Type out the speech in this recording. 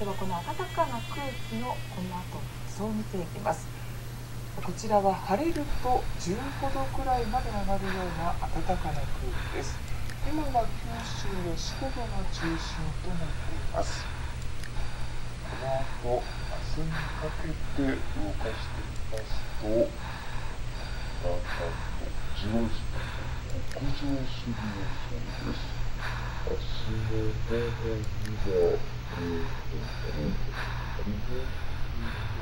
ではこの暖かな空気のこの後服装を見ていきます。こちらは晴れると15度くらいまで上がるような暖かな空気です。今は九州や四国が中心となっています。この後明日にかけて動かしてみますと、だんだんとじわじわと北上する予想です。明日